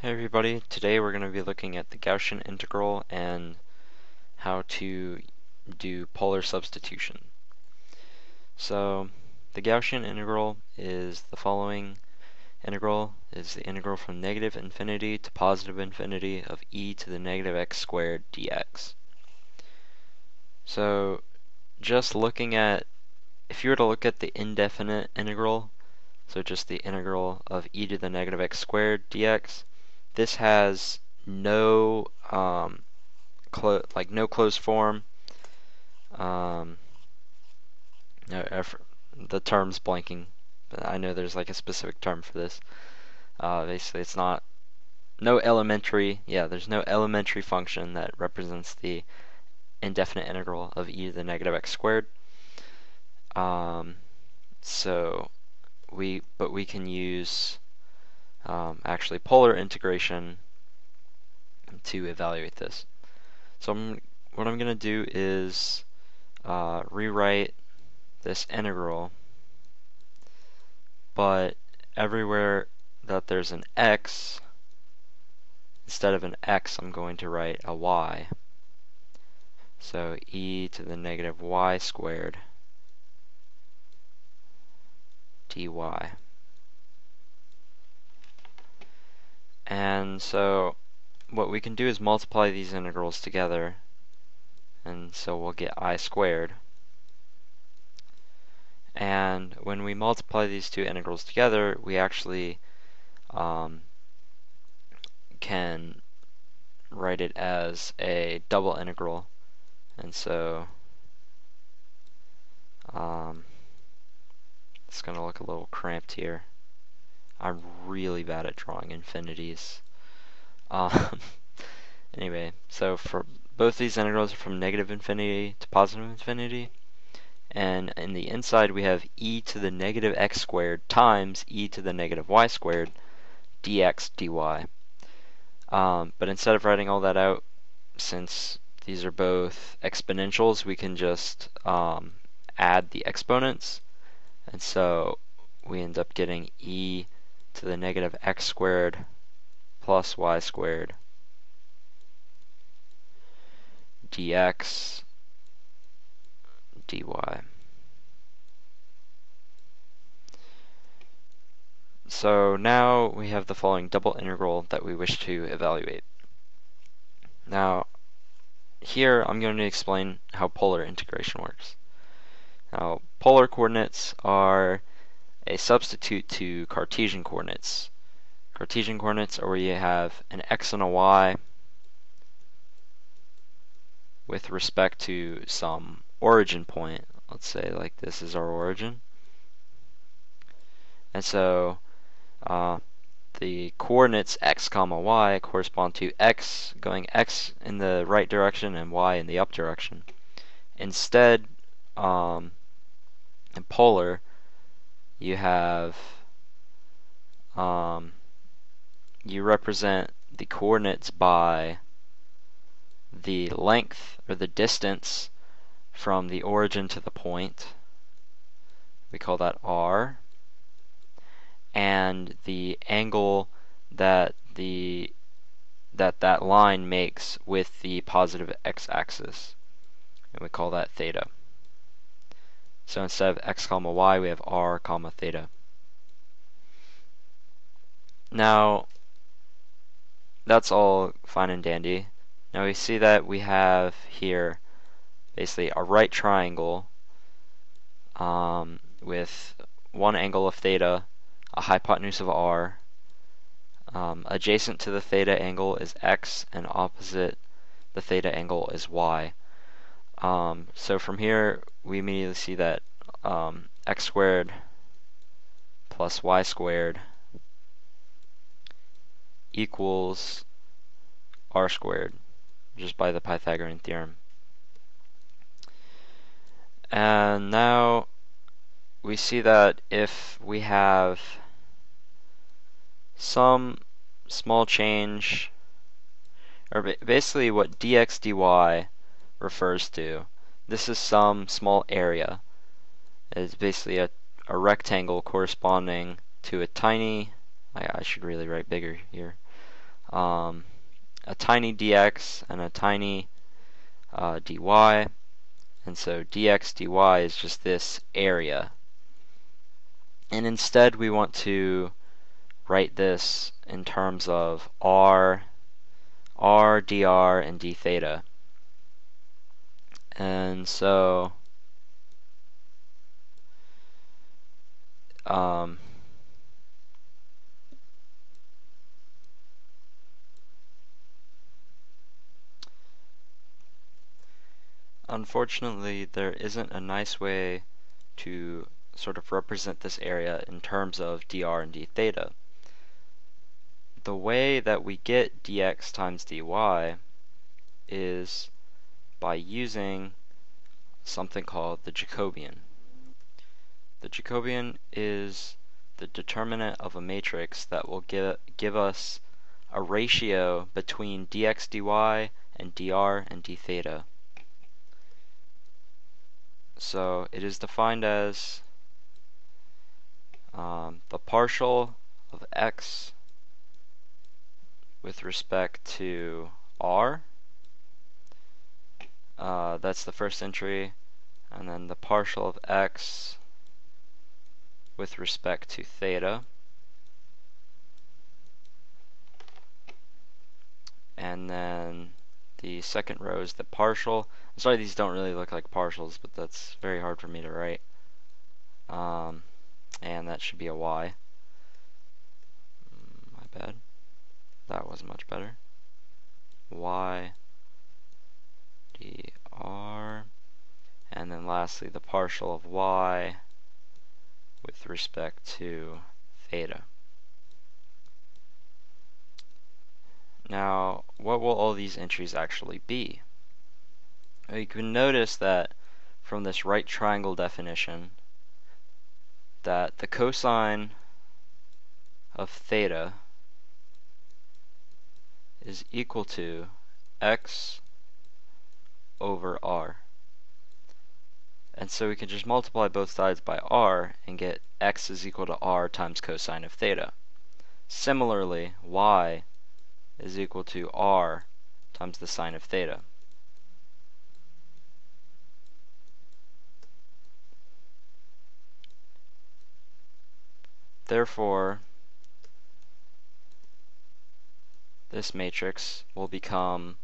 Hey everybody, today we're going to be looking at the Gaussian integral and how to do polar substitution. So the Gaussian integral is the following. Integral is the integral from negative infinity to positive infinity of e to the negative x squared dx. So just looking at, if you were to look at the indefinite integral, so just the integral of e to the negative x squared dx, this has no no closed form. The term's blanking, but I know there's like a specific term for this. Basically, it's not no elementary. Yeah, there's no elementary function that represents the indefinite integral of e to the negative x squared. But we can use actually polar integration to evaluate this. So what I'm going to do is rewrite this integral, but everywhere that there's an x, instead of an x I'm going to write a y. So e to the negative y squared dy. And so what we can do is multiply these integrals together, and so we'll get I squared. And when we multiply these two integrals together, we actually can write it as a double integral. And so it's going to look a little cramped here. I'm really bad at drawing infinities. Anyway, so for both these integrals are from negative infinity to positive infinity, and in the inside we have e to the negative x squared times e to the negative y squared dx dy. But instead of writing all that out, since these are both exponentials, we can just add the exponents, and so we end up getting e to the negative x squared plus y squared dx dy. So now we have the following double integral that we wish to evaluate. Now here I'm going to explain how polar integration works. Now polar coordinates are a substitute to Cartesian coordinates. Cartesian coordinates are where you have an x and a y with respect to some origin point. Let's say like this is our origin, and so the coordinates x comma y correspond to x going x in the right direction and y in the up direction. Instead, in polar, you have you represent the coordinates by the length or the distance from the origin to the point. We call that r, and the angle that that line makes with the positive x-axis, and we call that theta. So instead of x comma y, we have r comma theta. Now that's all fine and dandy. Now we see that we have here basically a right triangle with one angle of theta, a hypotenuse of r. Adjacent to the theta angle is x, and opposite the theta angle is y. So from here we immediately see that x squared plus y squared equals r squared, just by the Pythagorean theorem. And now we see that if we have some small change, or basically what dx dy refers to, this is some small area. It's basically a rectangle corresponding to a tiny, I should really write bigger here, a tiny dx and a tiny dy, and so dx dy is just this area. And instead we want to write this in terms of r dr and d theta. And so unfortunately there isn't a nice way to sort of represent this area in terms of dr and d theta. The way that we get dx times dy is by using something called the Jacobian. The Jacobian is the determinant of a matrix that will give us a ratio between dx dy and dr and d theta. So it is defined as the partial of x with respect to r, that's the first entry, and then the partial of x with respect to theta, and then the second row is the partial. I'm sorry, these don't really look like partials, but that's very hard for me to write. And that should be a y. My bad. That was much better. Y dr, and then lastly the partial of y with respect to theta. Now, what will all these entries actually be? You can notice that from this right triangle definition that the cosine of theta is equal to x over r. And so we can just multiply both sides by r and get x is equal to r times cosine of theta. Similarly, y is equal to r times the sine of theta. Therefore, this matrix will become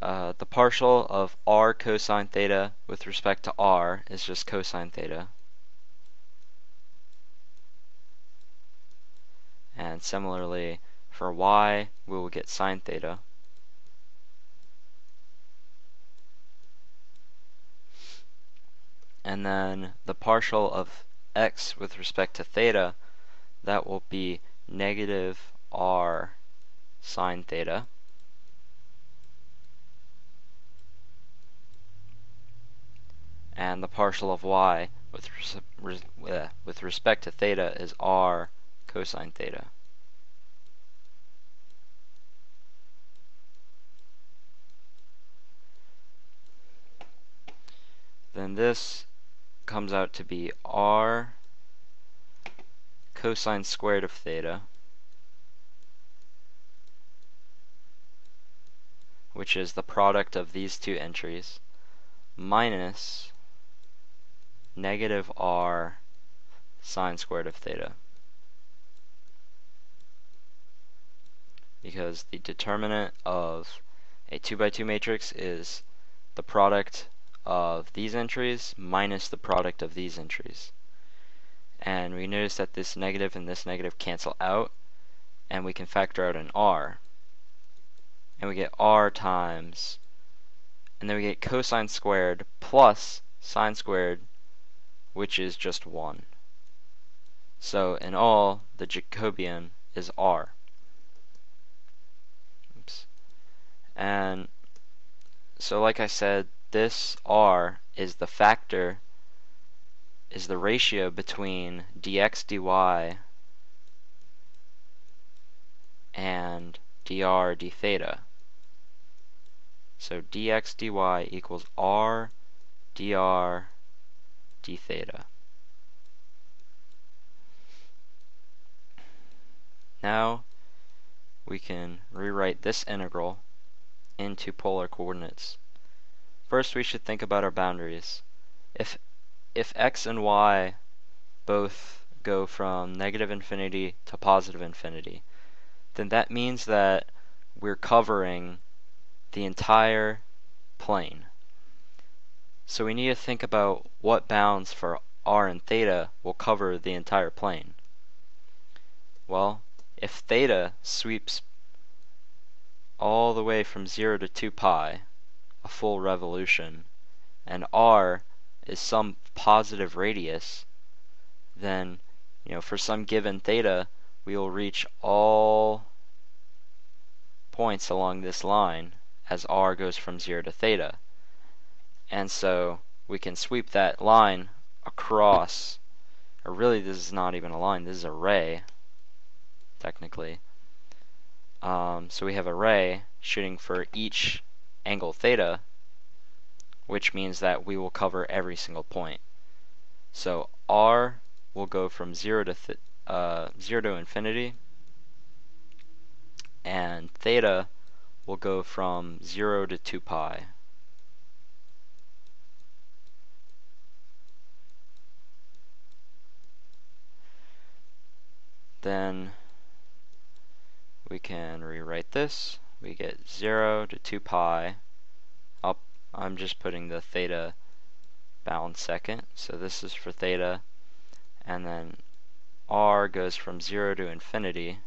the partial of r cosine theta with respect to r is just cosine theta. And similarly, for y, we will get sine theta. And then the partial of x with respect to theta, that will be negative r sine theta. And the partial of y with respect to theta is r cosine theta. Then this comes out to be r cosine squared of theta, which is the product of these two entries, minus negative r sine squared of theta, because the determinant of a 2x2 matrix is the product of these entries minus the product of these entries. And we notice that this negative and this negative cancel out, and we can factor out an r, and we get r times, and then we get cosine squared plus sine squared, which is just 1. So in all, the Jacobian is r. Oops. And so like I said, this r is the factor, is the ratio between dx dy and dr d theta. So dx dy equals r dr d theta. Now we can rewrite this integral into polar coordinates. First, we should think about our boundaries. If x and y both go from -infinity to +infinity, then that means that we're covering the entire plane. So we need to think about what bounds for r and theta will cover the entire plane. Well, if theta sweeps all the way from 0 to 2 pi, a full revolution, and r is some positive radius, then for some given theta we will reach all points along this line as r goes from 0 to theta. And so we can sweep that line across, or really this is not even a line, this is a ray technically. So we have a ray shooting for each angle theta, which means that we will cover every single point. So r will go from 0 to infinity, and theta will go from 0 to 2 pi. Then we can rewrite this. We get 0 to 2 pi up. I'm just putting the theta bound second, so this is for theta, and then r goes from 0 to infinity.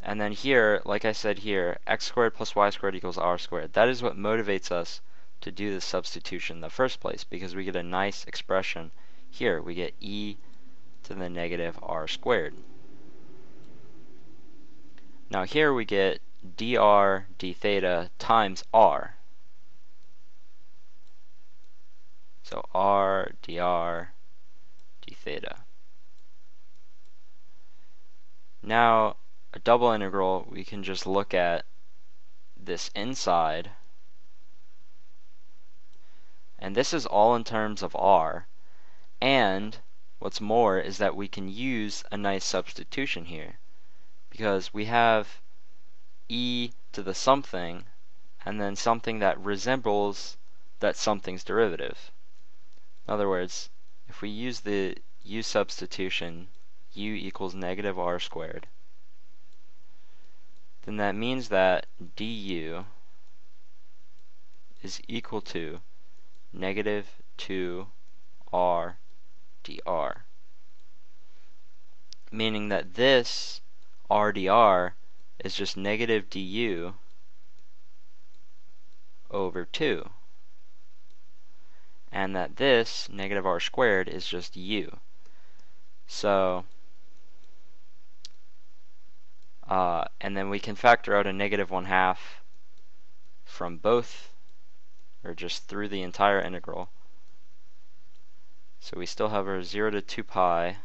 And then here, like I said here, x² + y² = r². That is what motivates us to do this substitution in the first place, because we get a nice expression here. We get e⁻²r². Now here we get dr d theta times r. So r dr d theta. Now a double integral, we can just look at this inside, and this is all in terms of r, and what's more is that we can use a nice substitution here, because we have e to the something and then something that resembles that something's derivative. In other words, if we use the u substitution, u = -r², then that means that du is equal to -2r dr, meaning that this r dr is just -du/2, and that this -r² is just u. So and then we can factor out a -1/2 from both, or just through the entire integral. So we still have our 0 to 2 pi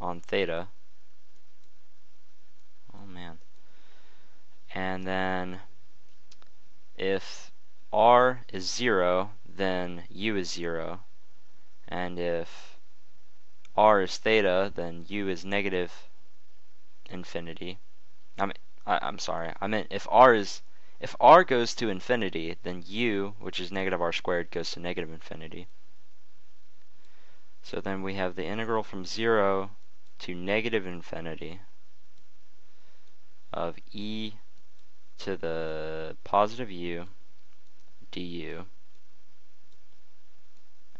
on theta. And then if r is 0, then u is 0, and if r is theta, then u is -infinity. I meant if r goes to infinity, then u, which is -r², goes to -infinity. So then we have the integral from 0 to -infinity of e⁻²u du,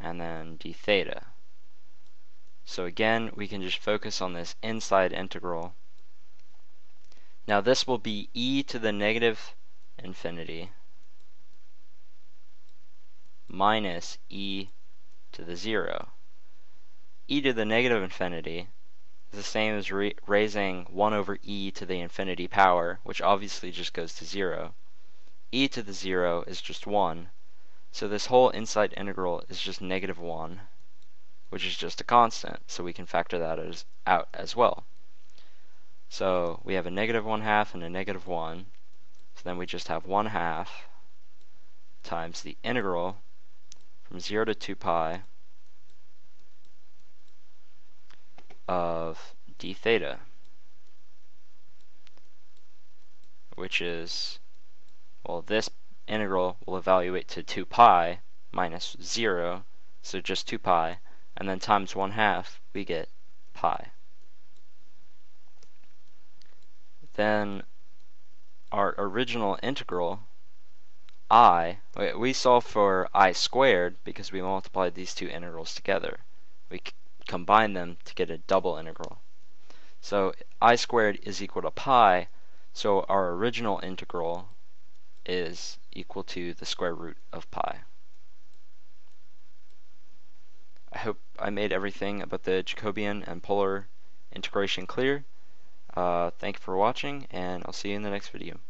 and then d theta. So again, we can just focus on this inside integral. Now this will be e⁻∞ minus e⁻0. e⁻∞ is the same as raising 1 over e to the infinity power, which obviously just goes to 0. e⁻0 is just 1, so this whole inside integral is just -1, which is just a constant, so we can factor that out as well. So we have a -1/2 and a -1, so then we just have 1/2 times the integral from 0 to 2 pi of d theta. which is, well, this integral will evaluate to 2 pi minus 0, so just 2 pi, and then times 1/2, we get pi. Then our original integral, we solve for I squared because we multiplied these two integrals together. We combine them to get a double integral. So I squared is equal to pi, so our original integral is equal to the square root of pi. I hope I made everything about the Jacobian and polar integration clear. Thank you for watching, and I'll see you in the next video.